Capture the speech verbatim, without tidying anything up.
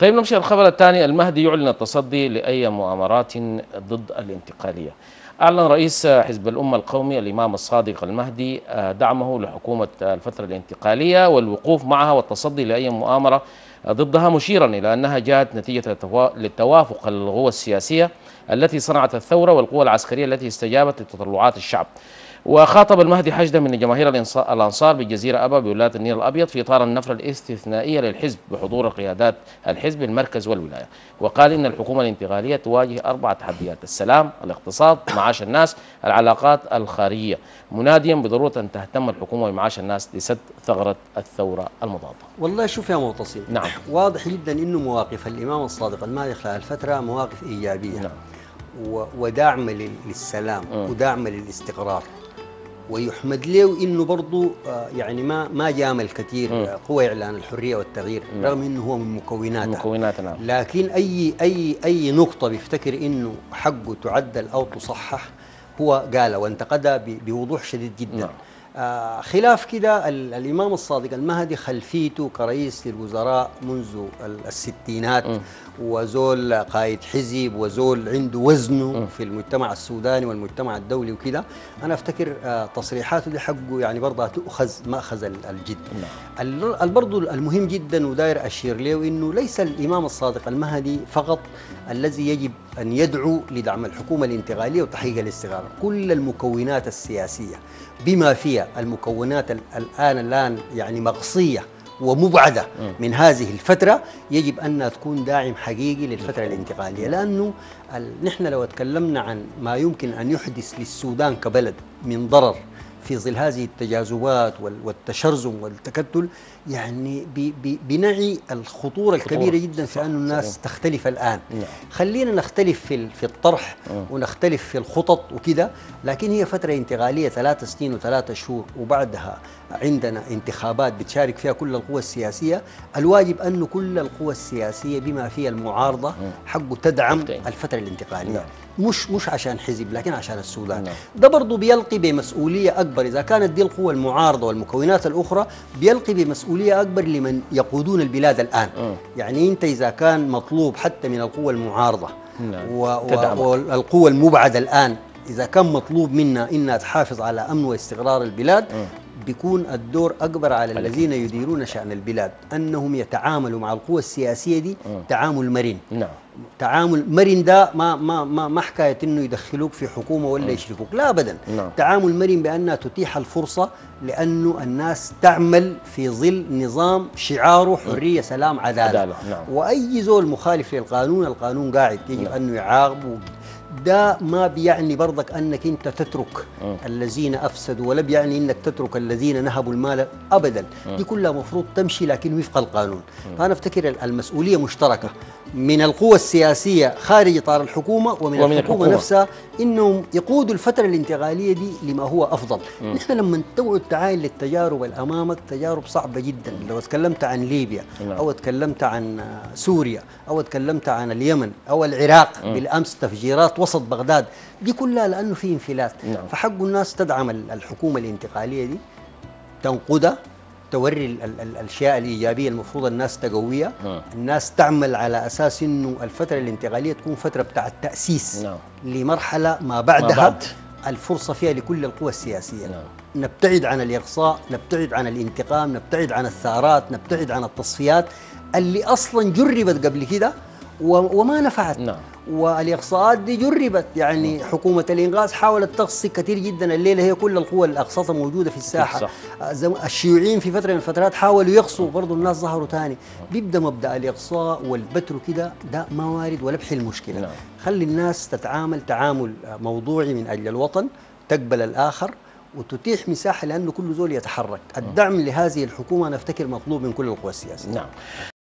طيب نمشي الخبر الثاني. المهدي يعلن التصدي لأي مؤامرات ضد الانتقالية. أعلن رئيس حزب الأمة القومي الإمام الصادق المهدي دعمه لحكومة الفترة الانتقالية والوقوف معها والتصدي لأي مؤامرة ضدها، مشيرا إلى أنها جاءت نتيجة للتوافق القوى السياسية التي صنعت الثورة والقوى العسكرية التي استجابت لتطلعات الشعب. وخاطب المهدي حشدا من جماهير الأنصار بالجزيرة أبا بولاية النيل الأبيض في إطار النفرة الاستثنائية للحزب بحضور قيادات الحزب المركز والولاية، وقال إن الحكومة الانتقالية تواجه أربع تحديات: السلام، الاقتصاد، معاش الناس، العلاقات الخارجية، مناديا بضرورة أن تهتم الحكومة بمعاش الناس لسد ثغرة الثورة المضادة. والله شوف يا معتصم، نعم، واضح جدا إنه مواقف الإمام الصادق المهدي خلال الفترة مواقف إيجابية، نعم، ودعم للسلام ودعم للاستقرار، ويحمد له انه برضه يعني ما ما جامل كثير قوى اعلان الحريه والتغيير، رغم انه هو من مكوناتها مكوناتنا، لكن اي اي اي نقطه بيفتكر انه حقه تعدل او تصحح هو قالها وانتقدها بوضوح شديد جدا. آه خلاف كده الامام الصادق المهدي خلفيته كرئيس للوزراء منذ الستينات، م. وزول قائد حزب وزول عنده وزنه م. في المجتمع السوداني والمجتمع الدولي وكده، انا افتكر آه تصريحاته دي حقه يعني برضه تؤخذ ماخذ الجد. برضه المهم جدا وداير اشير له انه ليس الامام الصادق المهدي فقط الذي يجب ان يدعو لدعم الحكومه الانتقاليه وتحقيق الاستقرار، كل المكونات السياسيه بما فيها المكونات الآن الآن يعني مقصية ومبعدة من هذه الفترة يجب أنها تكون داعم حقيقي للفترة الانتقالية، لأنه نحن لو تكلمنا عن ما يمكن أن يحدث للسودان كبلد من ضرر في ظل هذه التجاذبات والتشرذم والتكتل، يعني بنعي الخطورة الكبيرة جدا في أن الناس تختلف الآن. خلينا نختلف في الطرح ونختلف في الخطط وكده، لكن هي فترة انتقالية ثلاث سنين وثلاثة شهور وبعدها عندنا انتخابات بتشارك فيها كل القوى السياسية. الواجب أن كل القوى السياسية بما فيها المعارضة حقه تدعم الفترة الانتقالية، مش مش عشان حزب لكن عشان السودان. ده برضه بيلقي بمسؤولية أكبر إذا كانت دي القوى المعارضة والمكونات الأخرى، بيلقي بمسؤولية أكبر لمن يقودون البلاد الآن. يعني أنت إذا كان مطلوب حتى من القوى المعارضة والقوى المبعدة الآن، إذا كان مطلوب منا إنها تحافظ على أمن واستقرار البلاد، بيكون الدور أكبر على الذين يديرون شأن البلاد أنهم يتعاملوا مع القوى السياسية دي تعامل مرن. نعم، تعامل مرن ده ما ما ما ما حكايه انه يدخلوك في حكومه ولا يشركوك، لا ابدا، نعم. تعامل مرن بانها تتيح الفرصه لانه الناس تعمل في ظل نظام شعاره حريه سلام عداله، عدالة. نعم. واي زول مخالف للقانون القانون قاعد يجب نعم. انه يعاقبه. ده ما بيعني برضك انك انت تترك م. الذين افسدوا، ولا بيعني انك تترك الذين نهبوا المال ابدا، م. دي كلها مفروض تمشي لكن وفق القانون. م. فانا افتكر المسؤوليه مشتركه من القوى السياسيه خارج اطار الحكومه ومن, ومن الحكومه نفسها انهم يقودوا الفتره الانتقاليه دي لما هو افضل. م. نحن لما تقعد تعاين للتجارب اللي امامك تجارب صعبه جدا، لو تكلمت عن ليبيا م. او تكلمت عن سوريا او تكلمت عن اليمن او العراق، م. بالامس تفجيرات وسط بغداد، دي كلها لأنه في انفلات. نعم. فحق الناس تدعم الحكومة الانتقالية دي، تنقدها، توري ال ال الأشياء الإيجابية المفروض الناس تقويها. نعم. الناس تعمل على أساس أنه الفترة الانتقالية تكون فترة بتاع التأسيس. نعم. لمرحلة ما بعدها ما بعد. الفرصة فيها لكل القوى السياسية. نعم. نبتعد عن الإقصاء، نبتعد عن الانتقام، نبتعد عن الثارات، نبتعد عن التصفيات اللي أصلا جربت قبل كده وما نفعت. نعم. والإقصاءات دي جربت، يعني حكومة الإنقاذ حاولت تقصي كثير جدا، الليلة هي كل القوى الأقصاطة موجودة في الساحة. الشيوعيين في فترة من الفترات حاولوا يقصوا برضه الناس ظهروا ثاني. بيبدأ مبدأ الإقصاء والبتر كده، ده ما وارد ولا بحل المشكلة. نعم. خلي الناس تتعامل تعامل موضوعي من أجل الوطن، تقبل الآخر وتتيح مساحة لأنه كل زول يتحرك. الدعم لهذه الحكومة أنا أفتكر مطلوب من كل القوى السياسية. نعم.